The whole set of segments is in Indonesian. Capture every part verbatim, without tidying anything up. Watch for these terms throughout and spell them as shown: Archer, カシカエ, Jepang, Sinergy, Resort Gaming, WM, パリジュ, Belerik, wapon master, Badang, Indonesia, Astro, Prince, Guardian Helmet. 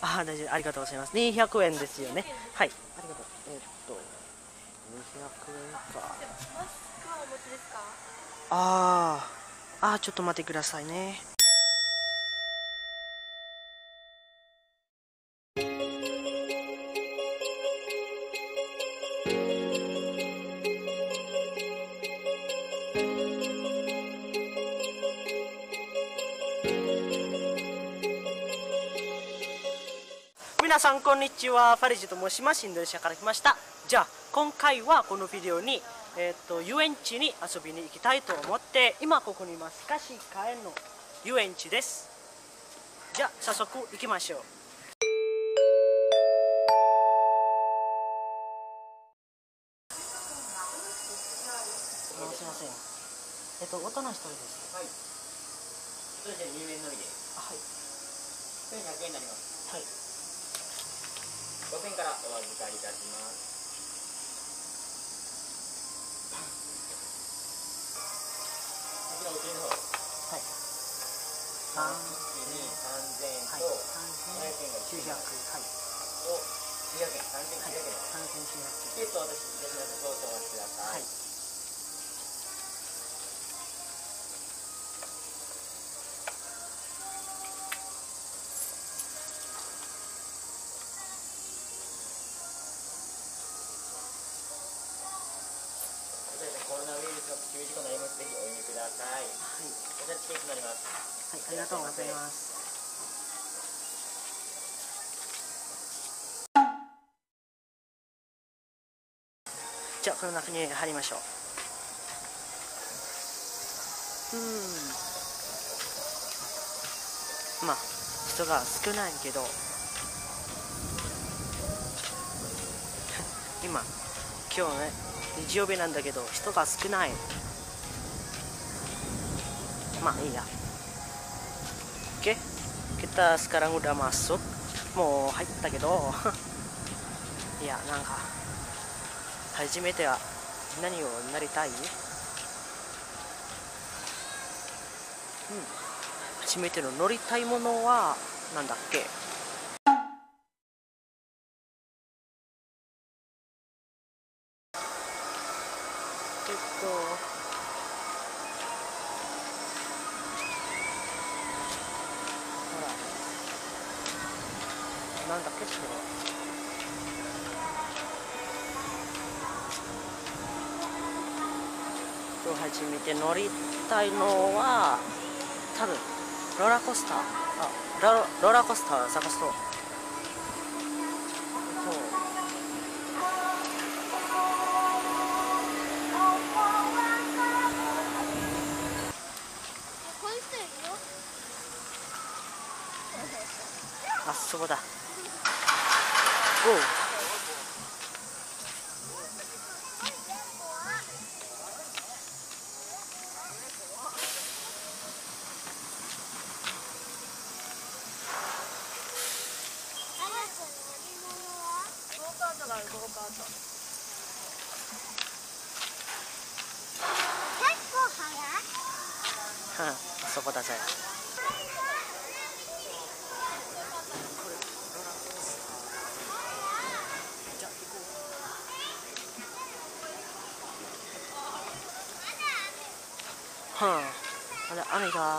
ああ、大丈夫、ありがとうございます。にひゃくえんですよね。はい、ありがとう。えっと、にひゃくえんか。ああ、ああ、ちょっと待ってくださいね。皆さんこんにちは、パリジュと申します。インドネシアから来ました。じゃあ今回はこのビデオに、えー、と遊園地に遊びに行きたいと思って、今ここにいます。カシカエの遊園地です。じゃあ早速行きましょう。すいません、えっと大人一人です。はい、一人でにめいのみで、はい、せんひゃくえんになります。はい、ごせんからお預かりいたします。こちらお釣りの方、はい、さん、に、さんぜんえんとごひゃくえんがきゅうひゃくえん、はい、をきゅうひゃくえん、さんぜんきゅうひゃくえんです。さんぜんきゅうひゃくえん。チケットを私に少々お待ちください。はい、注意事項になります。ぜひお読みください。はい、こちらチケットになります。はい、ありがとうございます。じゃあこの中に入りましょう。うーん。まあ人が少ないけど、今今日ね日曜日なんだけど人が少ない。まあいいya. Oke, kita sekarang udah masuk. Mau入ったけど、いやなんか初めては何をなりたい？うん、初めての乗りたいものはなんだっけ？えっとほらなんだっけそれは。今日初めて乗りたいのは多分ロラコスター、あ ロ, ロラコスター探すと、あそこだ。おう、うん、あそこだぜ。はあ、あれ雨が、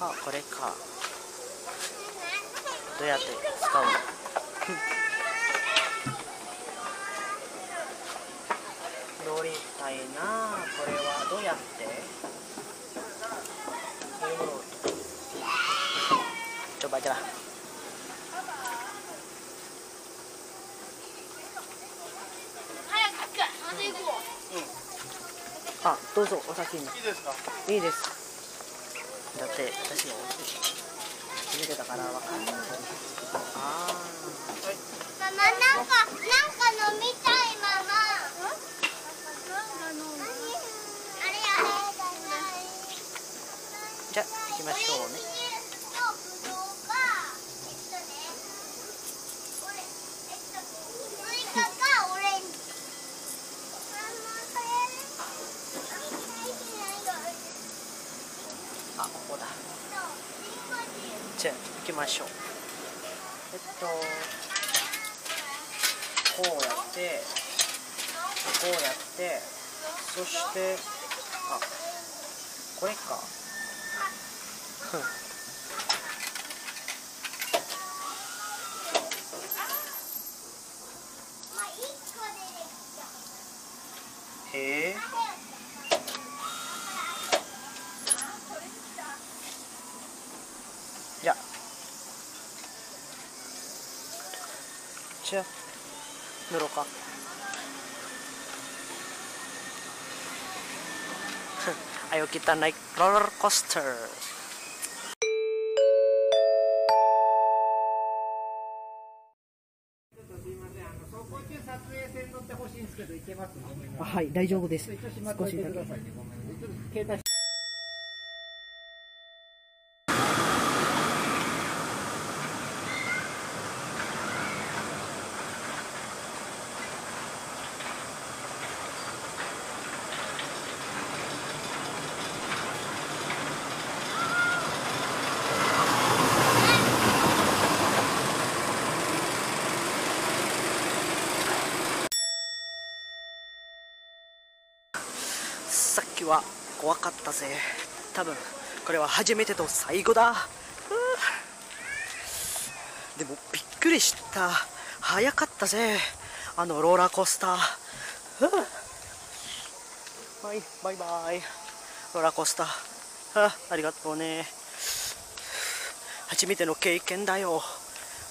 あ、これか、どうやって使うの乗りたいな。これはどうやってcoba aja lah. Ah, dozo, o sakini. Ii desu. Datte, watashi wo mite ta kara wakanai. Ah. Mama, nanka, nanka nomitai, mama. Nani? Are ya. Ja, ikimashou ne. Oke, kita masuk. えっとこうやってこうやってそしてあこれかへえじゃあ塗ろうかayo kita naik roller coaster. Hai, daijoubu desu. Skoshi dakeは怖かったぜ。多分これは初めてと最後だ。でもびっくりした。早かったぜ。あのローラーコースター。はい、バイバイ。ローラーコースター。あ、ありがとうね。初めての経験だよ。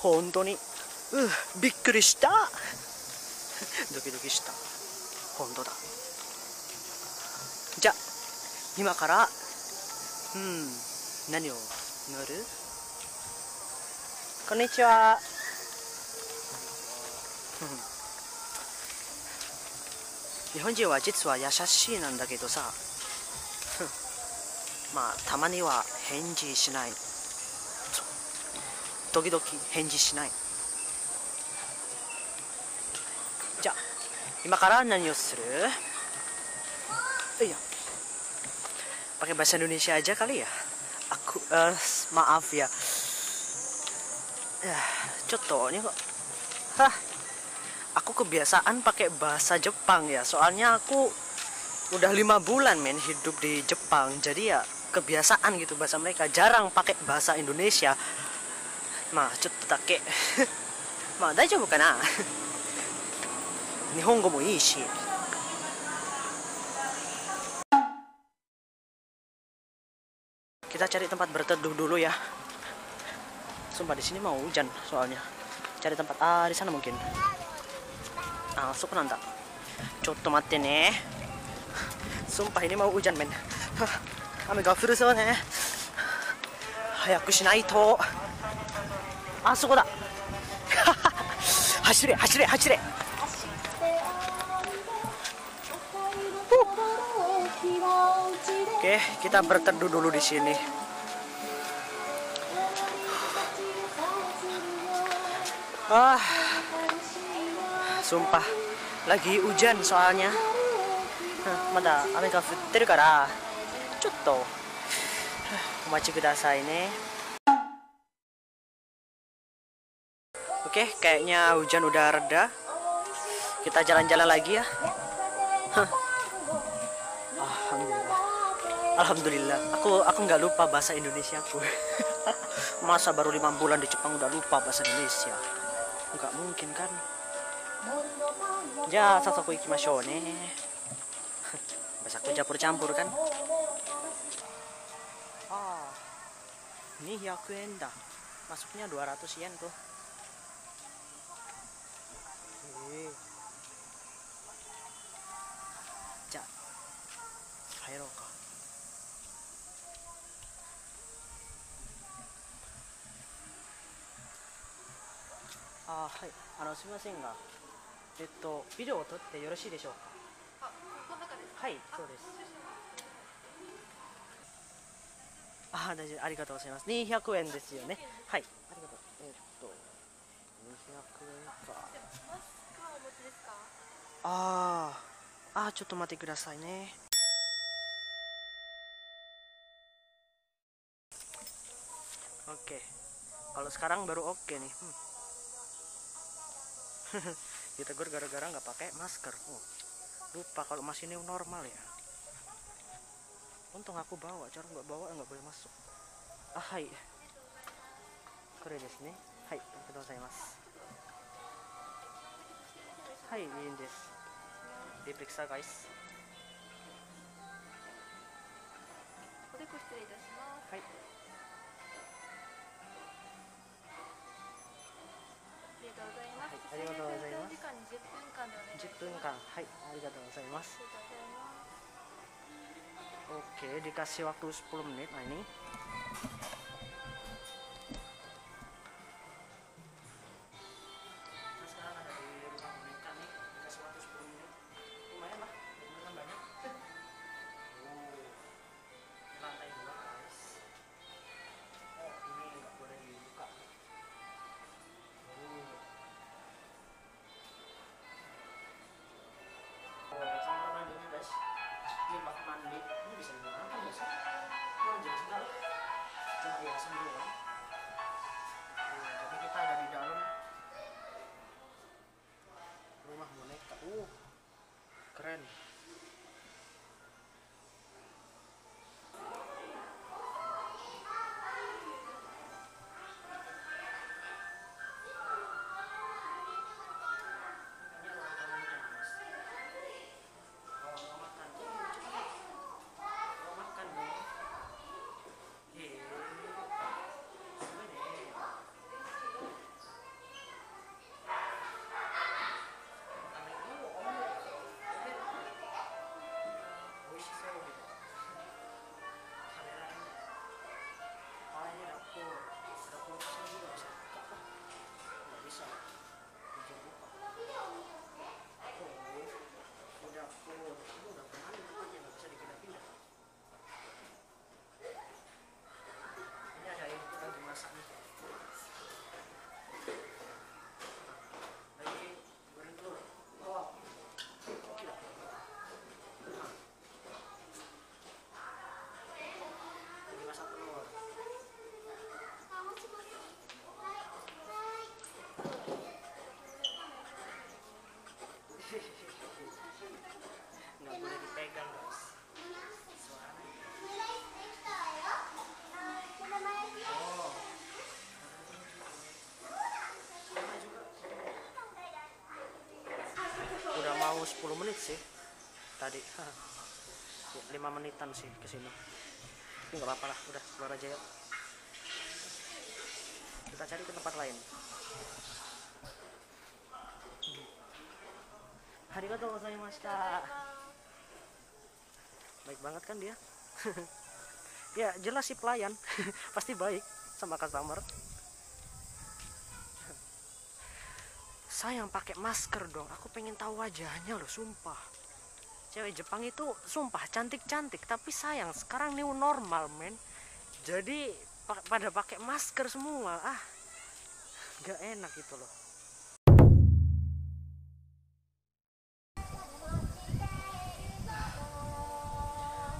本当に。うん、びっくりした。ドキドキした。本当だ。じゃ、今から、うん、何を乗る？こんにちは。日本人は実は優しいなんだけどさ、まあたまには返事しない。時々返事しない。じゃ、今から何をする？いや。Pakai bahasa Indonesia aja kali ya. Aku uh, maaf ya. Ya, contohnya kok. Hah. Aku kebiasaan pakai bahasa Jepang ya. Soalnya aku udah lima bulan men hidup di Jepang. Jadi ya kebiasaan gitu bahasa mereka. Jarang pakai bahasa Indonesia. Ma, cotto dake. Ma, daijoubu kana? Nihongo mo ii shi. Kita cari tempat berteduh dulu ya. Sumpah di sini mau hujan soalnya. Cari tempat ah di sana mungkin. Ah, so kenanta. Cotto matte ne. Sumpah ini mau hujan men. Ame ga furu sou ne. Hayaku shinai to. Ah, soko da. Hashire, hashire, hashire. Oke, kita berteduh dulu di sini. Ah, sumpah, lagi hujan soalnya. Mada, ame ga futteru kara, chotto omachi kudasai ne. Oke, kayaknya hujan udah reda. Kita jalan-jalan lagi ya. Alhamdulillah, aku aku nggak lupa bahasa Indonesia aku. Masa baru lima bulan di Jepang udah lupa bahasa Indonesia. Nggak mungkin kan? Ya, sasoko ikimashou ne. Bahasa aku campur-campur kan? Ah, ini dua ratus yen dah. Masuknya dua ratus yen tuh. Hei. Ja. Hairo ka.あはい、あのすみませんが、えっとビデオを撮ってよろしいでしょうか。あ、この中ですか。はい、そうです。あ、大丈夫、ありがとうございます。にひゃくえんですよね。はい、ありがとう。えっとにひゃくえんか。ああ、あちょっと待ってくださいね。Oke, kalau sekarang baru oke nih. Ditegur gara-gara nggak pakai masker. Oh, lupa kalau masih new normal ya. Untung aku bawa, cara nggak bawa nggak boleh masuk. Ah, hai. Keren desu ne. Hai, terima kasih. Hai, ini desu. Diperiksa guys. Hai. sepuluh分間, hai, arigatou gozaimasu. Oke, dikasih waktu sepuluh menit. Nah ini nah, sekarang ada di rumah boneka nih, dikasih waktu sepuluh menit. Lumayan lah, lumayan banyak. Oh, lantai dua guys. Oh, ini nggak boleh dibuka. Oh, ini bak mandi, ini bisa digunakan ya sih? Wah, jelas sekali. Cuma biasa dulu ya. Nah, jadi kita ada di dalam rumah boneka. Uh, keren. sepuluh menit sih tadi. lima menitan sih kesini, tapi nggak apa-apa lah, udah keluar aja yuk. Kita cari ke tempat lain. Arigatou gozaimashita. Baik banget kan dia. Ya jelas sih pelayan pasti baik sama customer. Sayang pakai masker dong, aku pengen tahu wajahnya loh, sumpah. Cewek Jepang itu sumpah cantik-cantik, tapi sayang sekarang new normal men. Jadi pa pada pakai masker semua, ah nggak enak gitu loh.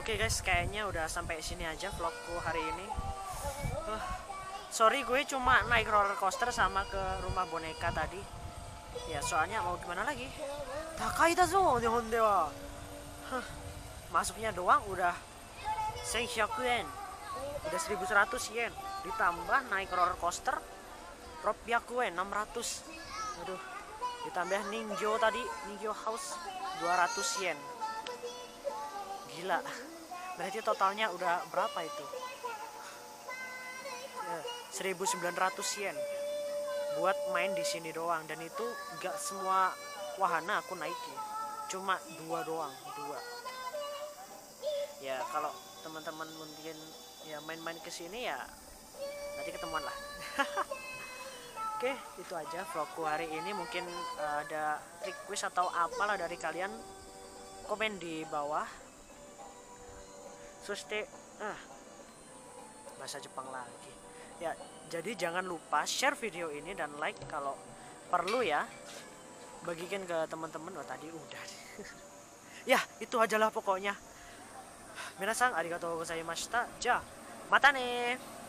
Oke guys, kayaknya udah sampai sini aja vlogku hari ini. Uh, sorry gue cuma naik roller coaster sama ke rumah boneka tadi. Ya soalnya mau gimana lagi, takai da zo nihon dewa. Masuknya doang udah seribu yen, udah seribu seratus yen, ditambah naik roller coaster roppiaku yen, enam ratus. Aduh, ditambah ninjo tadi, ninjo house dua ratus yen. Gila, berarti totalnya udah berapa itu? seribu sembilan ratus yen buat main di sini doang, dan itu gak semua wahana aku naikin, cuma dua doang, dua. Ya kalau teman-teman mungkin ya main-main ke sini ya nanti ketemuan lah. Oke, itu aja vlogku hari ini. Mungkin uh, ada request atau apalah dari kalian, komen di bawah. Soshite, ah, bahasa Jepang lagi. Ya, jadi jangan lupa share video ini dan like kalau perlu ya. Bagikan ke teman-teman. Oh tadi udah. Ya, itu ajalah pokoknya. Minasan arigatou gozaimashita. Ja, mata ne.